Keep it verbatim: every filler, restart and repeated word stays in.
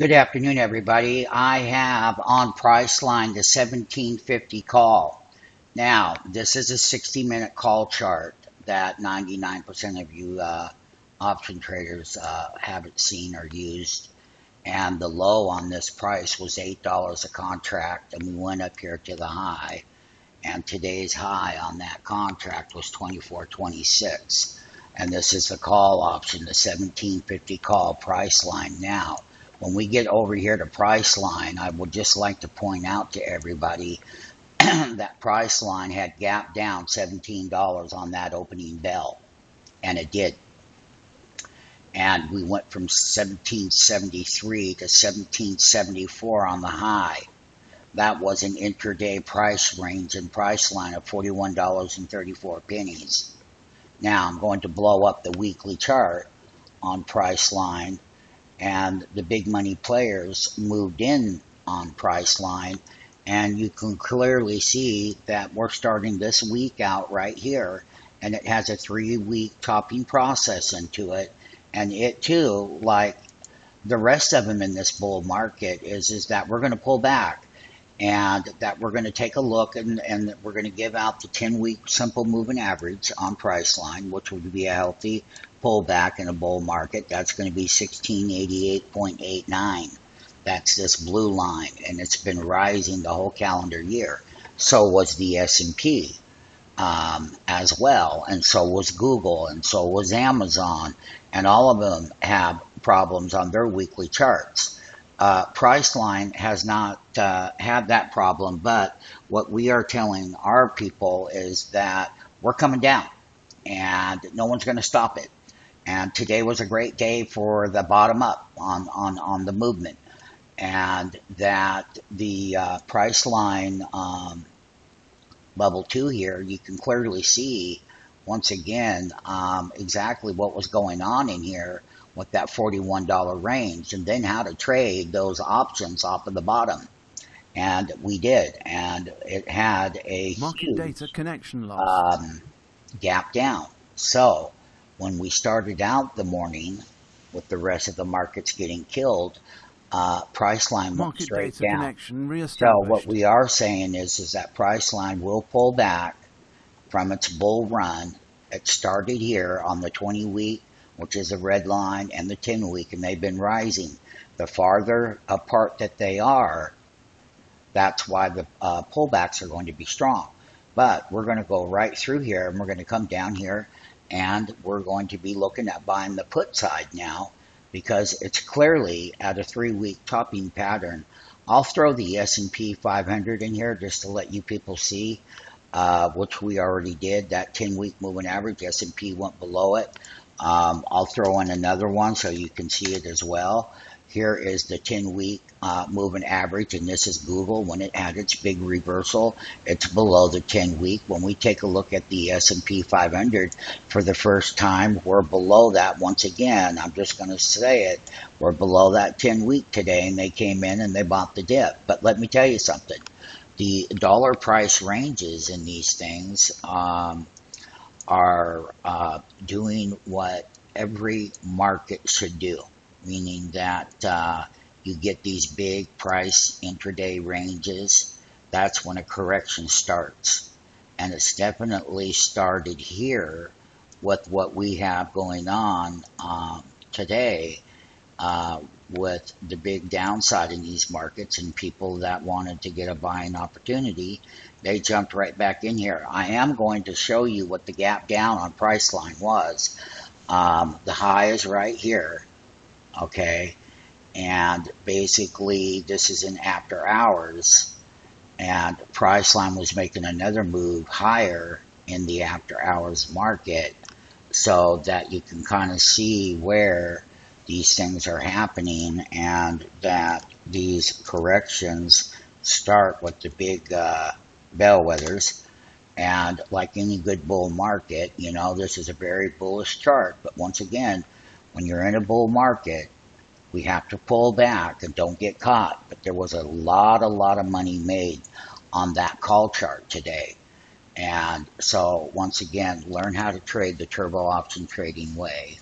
Good afternoon, everybody. I have on Priceline the seventeen fifty call. Now, this is a sixty minute call chart that ninety-nine percent of you uh, option traders uh, haven't seen or used. And the low on this price was eight dollars a contract, and we went up here to the high. And today's high on that contract was twenty-four twenty-six. And this is the call option, the seventeen fifty call Priceline. Now, when we get over here to Priceline, I would just like to point out to everybody that Priceline had gapped down seventeen dollars on that opening bell, and it did. And we went from seventeen seventy-three to seventeen seventy-four on the high. That was an intraday price range in Priceline of forty-one dollars and thirty-four pennies. Now I'm going to blow up the weekly chart on Priceline, and the big money players moved in on Priceline, and you can clearly see that we're starting this week out right here, and it has a three-week topping process into it, and it too, like the rest of them in this bull market, is, is that we're going to pull back. And that we're going to take a look, and, and we're going to give out the ten week simple moving average on Priceline, which would be a healthy pullback in a bull market. That's going to be sixteen eighty-eight point eight nine. That's this blue line, and it's been rising the whole calendar year. So was the S and P um, as well, and so was Google, and so was Amazon, and all of them have problems on their weekly charts. Uh, Priceline has not uh, had that problem, but what we are telling our people is that we're coming down and no one's going to stop it. And today was a great day for the bottom up on, on, on the movement, and that the uh, Priceline um, level two here, you can clearly see once again um, exactly what was going on in here with that forty-one dollar range, and then how to trade those options off of the bottom. And we did, and it had a market huge, data connection loss um, gap down. So when we started out the morning with the rest of the markets getting killed, uh, Priceline market went straight data down. Connection so what we are saying is, is that Priceline will pull back from its bull run. It started here on the twenty week, which is the red line, and the ten week, and they've been rising. The farther apart that they are, that's why the uh, pullbacks are going to be strong. But we're going to go right through here, and we're going to come down here, and we're going to be looking at buying the put side now, because it's clearly at a three week topping pattern. I'll throw the S and P five hundred in here just to let you people see, uh, which we already did. That ten week moving average, S and P went below it. Um, I'll throw in another one so you can see it as well. Here is the ten week uh, moving average, and this is Google when it had its big reversal. It's below the ten week. When we take a look at the S and P five hundred for the first time, we're below that once again. I'm just going to say it. We're below that ten week today, and they came in and they bought the dip. But let me tell you something. The dollar price ranges in these things um, are uh, doing what every market should do, meaning that uh, you get these big price intraday ranges. That's when a correction starts, and it's definitely started here with what we have going on um, today uh, with the big downside in these markets, and people that wanted to get a buying opportunity, they jumped right back in here. I am going to show you what the gap down on Priceline was. Um, the high is right here, okay? And basically this is in after hours, and Priceline was making another move higher in the after hours market, so that you can kind of see where these things are happening, and that these corrections start with the big uh, bellwethers. And like any good bull market, you know, this is a very bullish chart. But once again, when you're in a bull market, we have to pull back and don't get caught. But there was a lot, a lot of money made on that call chart today. And so once again, learn how to trade the turbo option trading way.